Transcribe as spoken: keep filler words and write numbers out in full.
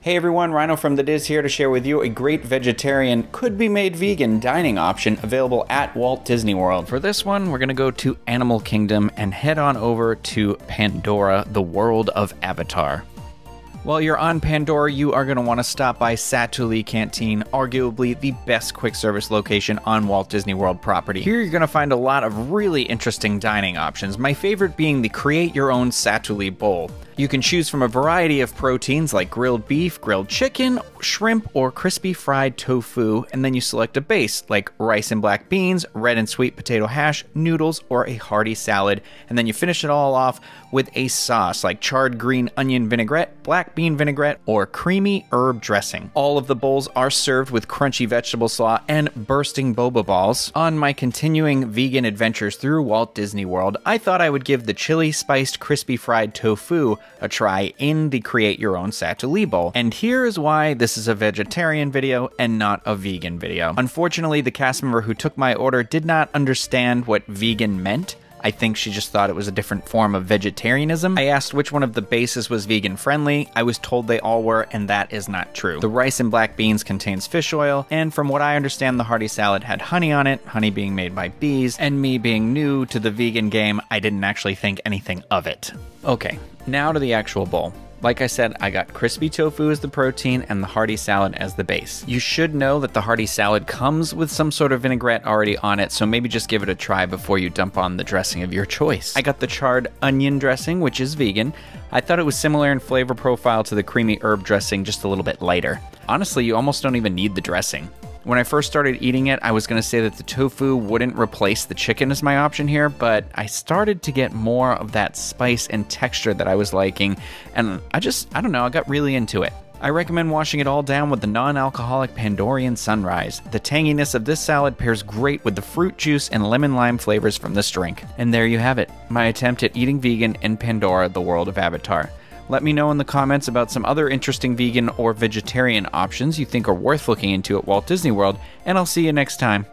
Hey everyone, Ryno from The D I S here to share with you a great vegetarian, could be made vegan dining option available at Walt Disney World. For this one, we're going to go to Animal Kingdom and head on over to Pandora, the world of Avatar. While you're on Pandora, you are going to want to stop by Satu'li Canteen, arguably the best quick service location on Walt Disney World property. Here you're going to find a lot of really interesting dining options, my favorite being the Create Your Own Satu'li Bowl. You can choose from a variety of proteins like grilled beef, grilled chicken, shrimp, or crispy fried tofu, and then you select a base like rice and black beans, red and sweet potato hash, noodles, or a hearty salad, and then you finish it all off with a sauce like charred green onion vinaigrette, black bean vinaigrette, or creamy herb dressing. All of the bowls are served with crunchy vegetable slaw and bursting boba balls. On my continuing vegan adventures through Walt Disney World, I thought I would give the chili spiced crispy fried tofu a try in the Create Your Own Satu'li Bowl, and here is why this is a vegetarian video and not a vegan video. Unfortunately, the cast member who took my order did not understand what vegan meant. I think she just thought it was a different form of vegetarianism. I asked which one of the bases was vegan friendly. I was told they all were, and that is not true. The rice and black beans contains fish oil, and from what I understand, the hearty salad had honey on it, honey being made by bees, and me being new to the vegan game, I didn't actually think anything of it. Okay, now to the actual bowl. Like I said, I got crispy tofu as the protein and the hearty salad as the base. You should know that the hearty salad comes with some sort of vinaigrette already on it, so maybe just give it a try before you dump on the dressing of your choice. I got the charred onion dressing, which is vegan. I thought it was similar in flavor profile to the creamy herb dressing, just a little bit lighter. Honestly, you almost don't even need the dressing. When I first started eating it, I was going to say that the tofu wouldn't replace the chicken as my option here, but I started to get more of that spice and texture that I was liking, and I just, I don't know, I got really into it. I recommend washing it all down with the non-alcoholic Pandorian Sunrise. The tanginess of this salad pairs great with the fruit juice and lemon-lime flavors from this drink. And there you have it, my attempt at eating vegan in Pandora, the world of Avatar. Let me know in the comments about some other interesting vegan or vegetarian options you think are worth looking into at Walt Disney World, and I'll see you next time.